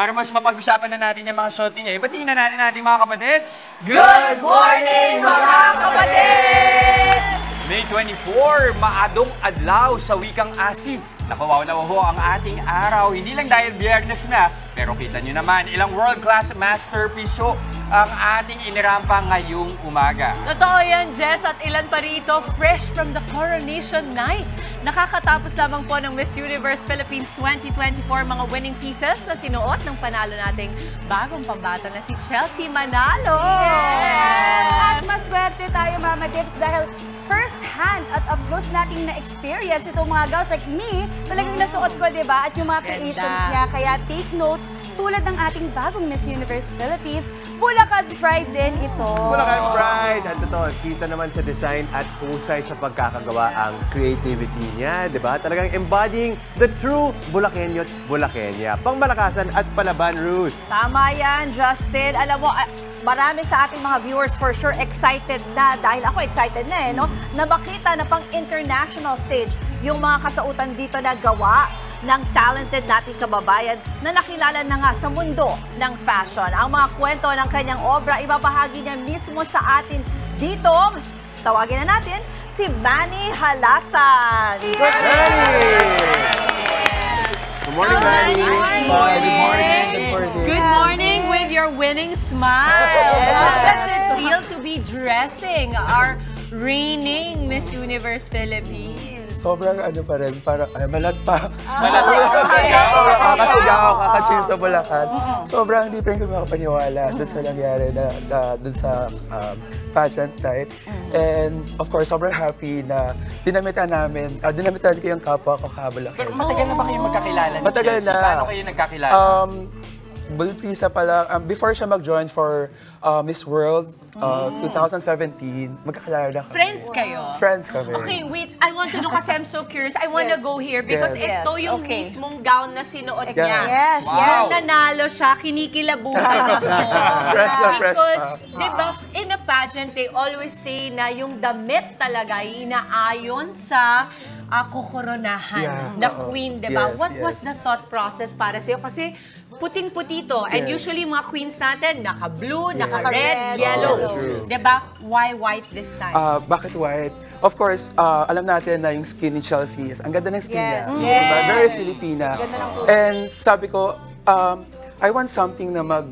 Para mas mapag-usapan na natin yung mga shorty niya, ibatingin na natin mga kapatid. Good morning mga kapatid! May 24, maadong adlaw sa wikang Asig. Napawaw-law ho ang ating araw, hindi lang dahil Biyernes na, pero kita nyo naman, ilang world-class masterpiece ho ang ating inirampa ngayong umaga. Totoo yan, Jess, at ilan pa rito, fresh from the coronation night. Nakakatapos lamang po ng Miss Universe Philippines 2024 mga winning pieces na sinuot ng panalo nating bagong pambato na si Chelsea Manalo. Yes! At maswerte tayo, Mama Dips, dahil first hand at up close nating na-experience itong mga gowns like me, talagang nasuot ko, diba? At yung mga creations niya. Kaya take note, tulad ng ating bagong Miss Universe Philippines, Bulacan Pride din ito. Bulacan Pride! At totoo, kita naman sa design at usay sa pagkakagawa ang creativity niya, diba? Talagang embodying the true Bulakenyo at Bulakenya. Pangmalakasan at palaban, Ruth. Tama yan, Justin. Alam mo, marami sa ating mga viewers for sure excited na, dahil ako excited na eh, no? Na makita na pang international stage yung mga kasautan dito na gawa ng talented nating kababayan na nakilala na nga sa mundo ng fashion. Ang mga kwento ng kanyang obra, ibabahagi niya mismo sa atin dito. Tawagin na natin si Manny Halasan. Yes! Good morning! Good morning, Manny. Good morning. Good morning with your winning smile. How does it feel to be dressing our reigning Miss Universe Philippines? Sobrang ano pa rin, parang malat pa. Kakasigaw ako, kakachim sa Bulacan. Sobrang hindi pa rin kami makapaniwala doon sa nangyari doon sa pageant night. And of course, sobrang happy na dinamitan ko yung kapwa ko kabalaki. Pero matagal na ba kayo magkakilala? Matagal na. Paano kayo nagkakilala? Bulprisa pala, before siya mag-join for Miss World 2017, magkakilala na kami. Friends kayo? Friends kami. Okay, wait. I want to know kasi I'm so curious. I want to go here because ito yung mismong gown na sinuot niya. Yes, yes. Nanalo siya, kinikilabutan ako. Fresh na fresh. Because, diba, in a pageant, they always say na yung damit talaga inaayon sa kokoronahan na queen, diba? What was the thought process para sa'yo? Kasi puting-puti ito. And usually, mga queens natin, naka-blue, naka-red, yellow. Diba? Why white this time? Bakit white? Of course, alam natin na yung skin ni Chelsea. Ang ganda ng skin niya. Very Filipina. And sabi ko, I want something na mag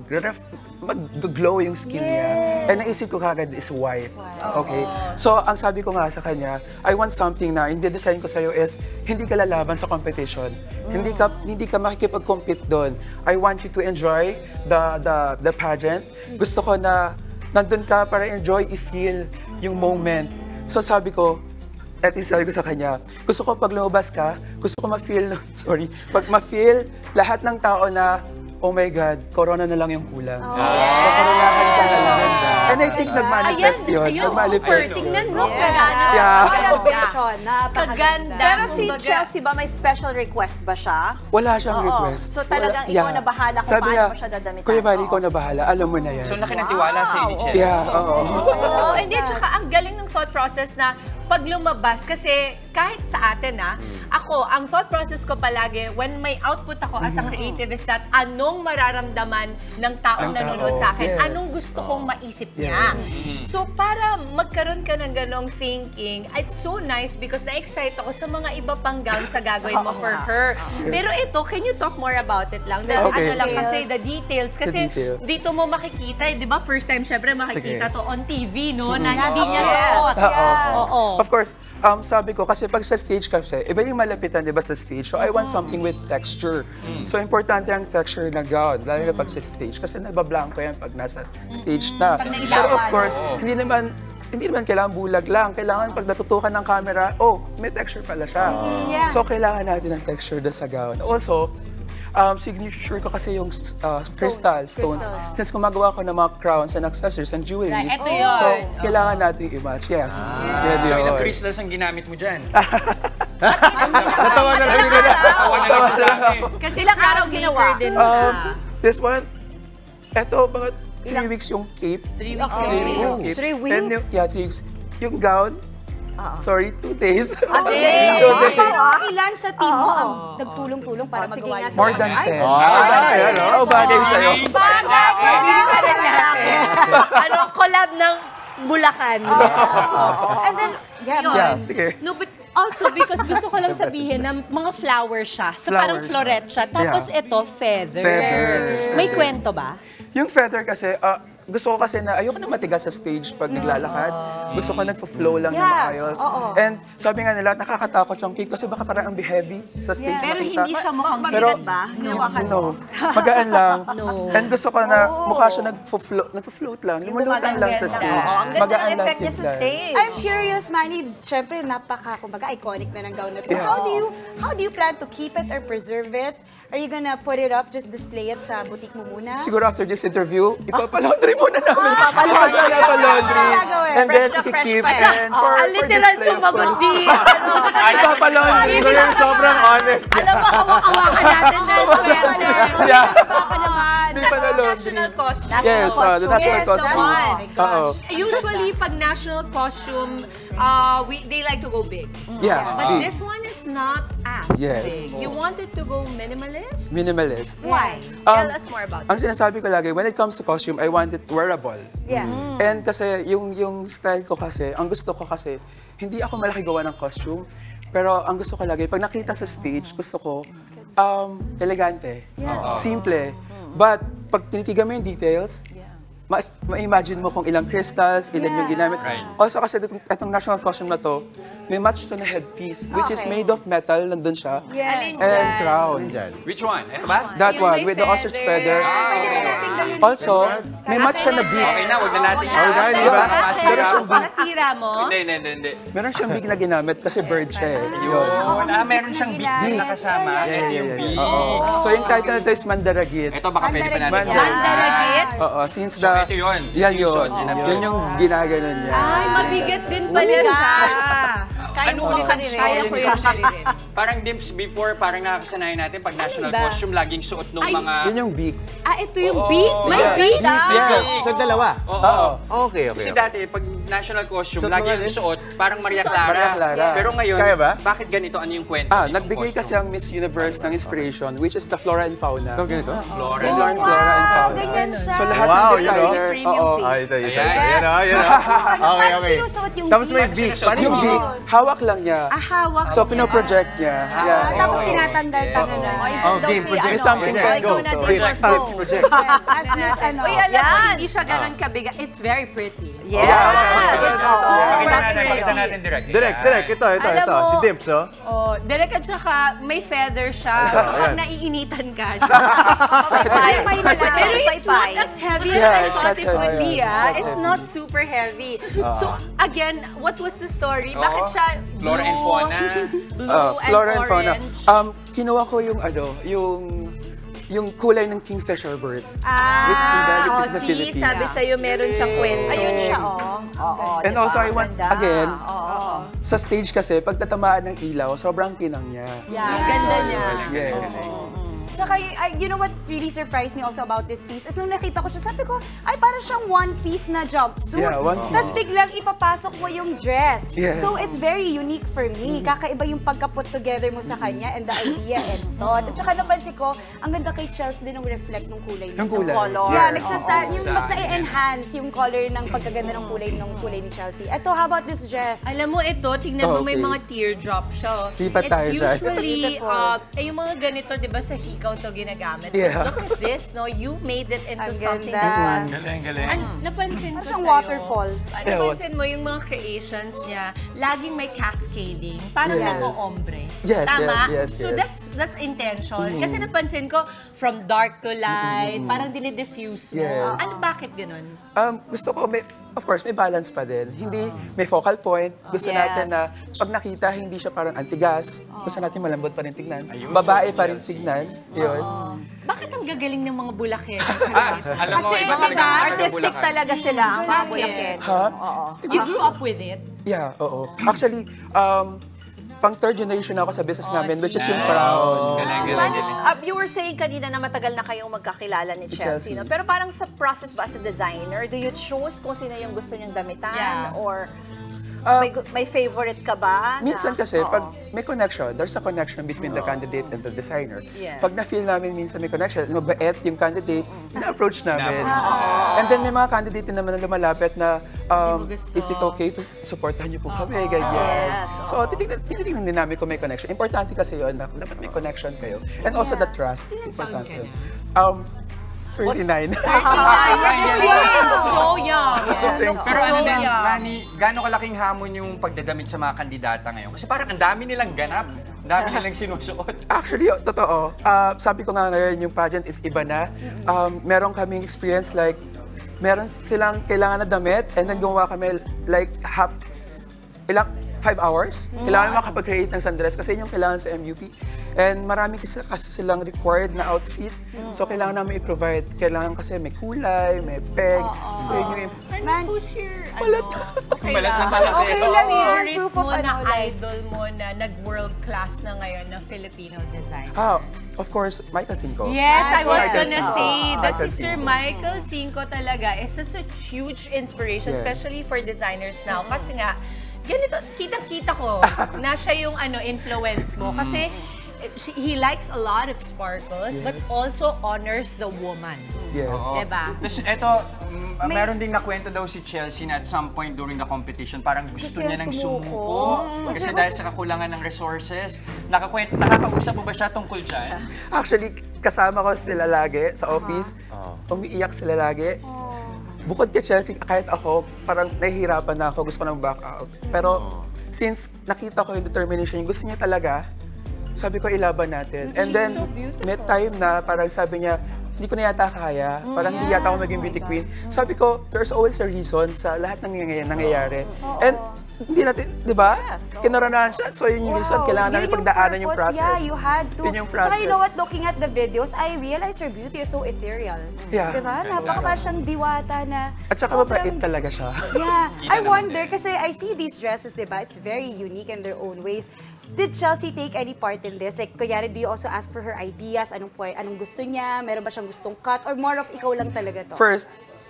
mag-glow yung skin niya. And naisip ko kagad is white. Wow. Okay. So, ang sabi ko nga sa kanya, I want something na indi-design ko sa'yo is hindi ka lalaban sa competition. Hindi ka makikipag-compete doon. I want you to enjoy the pageant. Gusto ko na nandun ka para enjoy, i-feel yung moment. So, sabi ko, at isabi ko sa kanya, gusto ko pag lumabas ka, gusto ko ma-feel, pag ma-feel lahat ng tao na, oh my God, corona na lang yung kulang. Koronahan ka na lang. And I think nag-manifest yun. Nag-manifest yun. Tingnan mo, napakaganda. Pero si Chelsea ba, may special request ba siya? Wala siyang request. So talagang ikaw na bahala kung paano mo siya dadamitan. Kuya Manny, ikaw na bahala. Alam mo na yan. So nakinatiwala siya ni Chelsea. Yeah, oo. And yun, tsaka ang galing ng thought process na pag lumabas, kasi kahit sa atin ako, ang thought process ko palagi, when may output ako as a creative is that, anong mararamdaman ng taong nanonood sa akin? Anong gusto kong maisip niya? So para magkaroon ka ng ganong thinking, it's so nice because na-excite ako sa mga iba pang gown sa gagawin mo for her. Pero ito, can you talk more about it lang? Ano lang kasi, the details. Kasi dito mo makikita, di ba first time syempre makikita to on TV, no? Na hindi niya suot. Of course, sabi ko, kasi pag sa stage kasi, iba yung malapitan, di ba, sa stage. So, I want something with texture. So, importante ang texture na gown, lalo na pag sa stage. Kasi nabablanko yan pag nasa stage na. Pero of course, hindi naman kailangan bulag lang. Kailangan pag natutukan ng camera, oh, may texture pala siya. So, kailangan natin ng texture na sa gown. Also, signature ko kasi yung crystal stones. Since gumagawa ko ng mga crowns and accessories and jewelry, so kailangan natin i-match. Yes. So ilang crystals ang ginamit mo dyan? Natawa na lang yun. Kasi ilang araw ginawa. This one, eto mga 3 weeks yung cape. 3 weeks? 3 weeks? Yeah, 3 weeks. Yung gown, sorry, 2 days. Ilan sa team mo ang nagtulong-tulong para magawa yun? More than 10. Bagay sa'yo. Ano, collab ng Bulacan. And then, no, but also because gusto ko lang sabihin na mga flower siya. So parang floret siya. Tapos ito, feather. May kwento ba? Yung feather kasi, gusto ko kasi na ayoko na matigas sa stage pag naglalakad. Gusto ko nagpa-flow lang ng maayos. And sabi nga nila, nakakatakot yung cape kasi baka parang ang heavy sa stage. Pero hindi siya mukhang mabigat ba? No. Magaan lang. And gusto ko na mukha siya nagpa-float lang. Lumulutang lang sa stage. Ang ganda ng effect niya sa stage. I'm curious, Manny. Siyempre, iconic na ng gown na ito. How do you plan to keep it or preserve it? Are you gonna put it up, just display it sa boutique mo muna? Siguro after this interview, ipapalaundry muna namin. Ipapalaundry. And then, ikikip. And for this play, of course. Ang literal sumagot si. Ipapalaundry. So yung sobrang honest. Alam mo, kawa-kawakan natin na. Baka naman. National costume. Yes, the national costume. Usually, pag national costume, they like to go big. Yeah. But this one is not as big. You wanted to go minimalist? Minimalist. Why? Tell us more about it. Ang sinasabi ko lagi, when it comes to costume, I want it wearable. Yeah. And kasi, yung style ko kasi, ang gusto ko kasi, hindi ako malaki gawa ng costume, pero ang gusto ko lagi, pag nakita sa stage, gusto ko, elegante, simple. But, pag tinitigan mo yung details, ma-imagine mo kung ilang crystals, ilan yung ginamit. Also kasi itong national costume na to, may match to na headpiece, which is made of metal, nandun siya, and crown. Which one? Ito ba? That one, with the ostrich feather. Also, may match siya na beak. Okay na, huwag na natin yun. Okay, di ba? Masira mo? Hindi. Meron siyang beak na ginamit kasi bird siya eh. Meron siyang beak na kasama. So yung title nito is Mandaragit. Ito baka pwede pa natin. Mandaragit? Oo, since the ito yun. Yan yung ginaganon niya. Ay, mabigat din pala siya. Ano ulit ang style ko yun? Parang dimps before, parang nakakasanayan natin pag national costume, laging suot ng mga... Yan yung beak. Ito yung beak? May beak? Yes. So, dalawa? Oo. Okay. Kasi dati, pag national costume, laging yung suot, parang Maria Clara. Pero ngayon, bakit ganito? Ano yung kwento? Nagbigay kasi ang Miss Universe ng inspiration, which is the flora and fauna. So, ganito? Flora and fauna. Wow! Ganyan siya. So lahat ng designer. Okay. Tapos may beak. Paano yung beak? Hawak lang niya. So pinoproject niya. Tapos tinatandal-tandal na. Okay, project. Something like go. Project. As Miss ano. Uy, alam mo, hindi siya ganun kabiga. It's very pretty. Yeah. Pakita natin direct. Direct. Ito. Si Dimps, oh. Oh, direct at saka may feather siya. So pag naiinitan ka. Pero it's not as heavy as I thought it would be. It's not super heavy. So again, what was the story? Bakit siya blue and orange? Kinuha ko yung ano, yung kulay ng Kingfisher bird. Ah, oh, see, sabi sa'yo meron siyang kwento. Ayun siya, oh. And also, I want, again, sa stage kasi, pagtatamaan ng ilaw, sobrang kinang niya. Yeah, ganda niya. Yes. Tsaka, you know what really surprised me also about this piece is nung nakita ko siya, sabi ko, ay, parang siyang one-piece na jumpsuit. Yeah, one-piece. Tapos biglang ipapasok mo yung dress. Yes. So, it's very unique for me. Kakaiba yung pagka-put together mo sa kanya and the idea and thought. At tsaka napansin ko, ang ganda kay Chelsea din ang reflect ng kulay ng color. Yeah, yung mas na-enhance yung color ng pagkaganda ng kulay ni Chelsea. Eto, how about this dress? Alam mo, ito, tignan mo may mga teardrop siya. It's usually, yung mga ganito, di ba, sa hika, ito ginagamit. But look at this, no? You made it into something that was... Galing. Napansin ko sa'yo. Waterfall. Napansin mo yung mga creations niya, laging may cascading. Parang nag-o-ombre. Tama? So that's intention. Kasi napansin ko, from dark to light, parang dinidifuse mo. Ano, bakit ganun? Gusto ko, of course, may balance pa din. Hindi, may focal point. Gusto natin na pag nakita, hindi siya parang antigas. Gusto natin malambot pa rin tignan. Babae pa rin tignan. Yun. Bakit ang gagaling ng mga bulakhead? Kasi, diba, artistic talaga sila ang mga bulakhead. You grew up with it? Yeah, oo. Actually, pang third generation ako sa business namin, which is yung crown. You were saying kanina na matagal na kayong magkakilala ni Chelsea. Pero parang sa process ba as a designer, do you choose kung sino yung gusto niyong damitan? Or may favorite ka ba? Minsan kasi, pag may connection, there's a connection between the candidate and the designer. Pag na-feel namin minsan may connection, mabait yung candidate, na-approach namin. And then may mga candidate na naman lumalapit na, is it okay to supportahan niyo po kami? So, tinitignan din namin kung may connection. Importante kasi yun, dapat may connection kayo. And also the trust, importante. 39. So young. Pero ano din, Manny, gano'ng kalaking hamon yung pagdadamit sa mga kandidata ngayon? Kasi parang ang dami nilang ganap. Ang dami nilang sinusuot. Actually, totoo. Sabi ko nga ngayon, yung pageant is iba na. Meron kaming experience like, meron silang kailangan na damit and then gumawa kami like half, ilang, 5 hours. Kailangan makapag-create ng sundress kasi yung kailangan sa MUP. And marami kasi silang required na outfit. So, kailangan namin i-provide. Kailangan kasi may kulay, may peg. So, yun yung... Balat na. Okay lang yun. Proof of an idol mo na nag-world class na ngayon na Filipino designer. Of course, Michael Cinco. Yes, I was gonna say that Sister Michael Cinco talaga is such a huge inspiration, especially for designers now. Kasi nga, ganito, kitang-kita ko na siya yung influence mo. Kasi he likes a lot of sparkles, but also honors the woman. Yes. Diba? Tapos ito, meron ding nakwento daw si Chelsea na at some point during the competition, parang gusto niya ng sumuko. Kasi dahil sa kakulangan ng resources, nakakausap mo ba siya tungkol dyan? Actually, kasama ko sila lagi sa office. Umiiyak sila lagi. Bukod kay Chelsea, kahit ako, parang nahihirapan na ako, gusto ko nang back out. Pero since nakita ko yung determination, gusto niya talaga, sabi ko ilaban natin. And then, may time na parang sabi niya, hindi ko na yata kaya, parang hindi yata ako maging beauty queen. Sabi ko, there's always a reason sa lahat ng nangyayari. And hindi natin, di ba? Kinaranahan siya. So yun yung reason, kailangan namin pagdaanan yung process. Yeah, you had to. Tsaka you know what, looking at the videos, I realized her beauty is so ethereal. Yeah. Diba? Napaka siyang diwata na... At saka mapait talaga siya. Yeah. I wonder, kasi I see these dresses, diba? It's very unique in their own ways. Did Chelsea take any part in this? Like, kunyari, do you also ask for her ideas? Anong gusto niya? Meron ba siyang gustong cut? Or more of ikaw lang talaga to? First,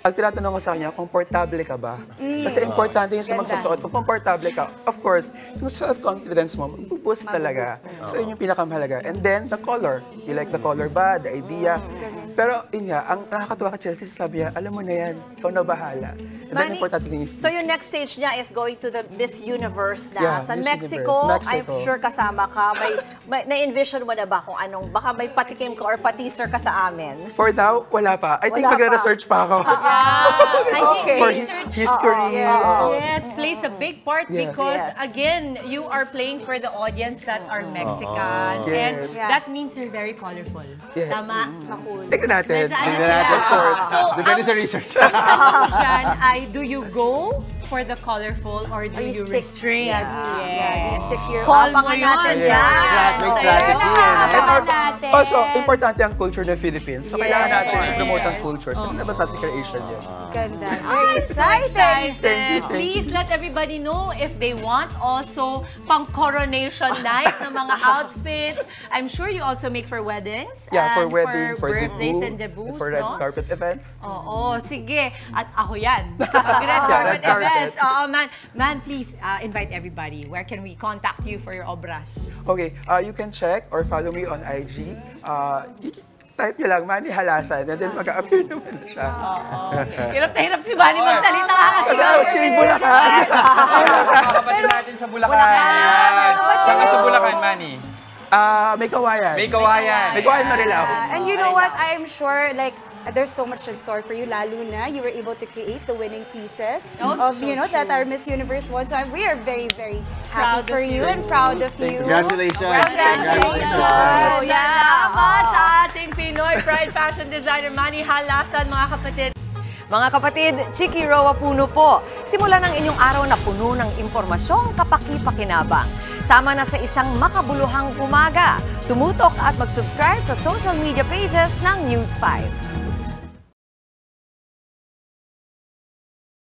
ang tinatanong ko sa kanya, komportable ka ba? Kasi importante yung sa magsusuot. Kung komportable ka, of course, yung self-confidence mo, mag-boost talaga. So, yun yung pinakamahalaga. And then, the color. You like the color ba? The idea? Pero yun nga, ang nakakatuwa ka, Chelsea, sabi niya, alam mo na yan, ikaw na bahala. Manny, so yung next stage niya is going to the Miss Universe na sa Mexico. I'm sure kasama ka. May na-envision mo na ba kung anong, baka may patikim ka or pa-teaser ka sa amin? For now, wala pa. I think magre-research pa ako. For history. Yes, plays a big part because again, you are playing for the audience that are Mexicans. And that means you're very colorful. Tama? Tignan natin. Of course. Depende sa research. Do you go for the colorful or do you restrain? Yeah. Call mo yun. Yeah. Also, importante ang culture ng Philippines. So, kailangan natin i-promote ang culture. So, nabasa si creation yun. Ganda. I'm excited. Please let everybody know if they want also pang-coronation night ng mga outfits. I'm sure you also make for weddings. Yeah, for weddings, for birthdays and debuts. For red carpet events. Oo, sige. At ako yan. Red carpet events. Oh, man, please invite everybody. Where can we contact you for your obras? Okay, you can check or follow me on IG. Type nyo lang, Manny Halasan, and then mag-appear naman na siya. Hirap na hirap si Manny magsalita. Kasi ako siya yung Bulacan. Kapatid natin sa Bulacan. Tsaka sa Bulacan, Manny. May kawayan. May kawayan. May kawayan Marilao. And you know what? I'm sure, like, there's so much in store for you, lalo na you were able to create the winning pieces of, you know, that our Miss Universe won. So we are very, very happy for you and proud of you. Congratulations! Congratulations! Salamat sa ating Pinoy Pride fashion designer Manny Halasan, mga kapatid. Mga kapatid, Chiki Roa Puno po. Simulan ang inyong araw na puno ng impormasyong kapaki-pakinabang. Sama na sa isang makabuluhang umaga. Tumutok at mag-subscribe sa social media pages ng News 5.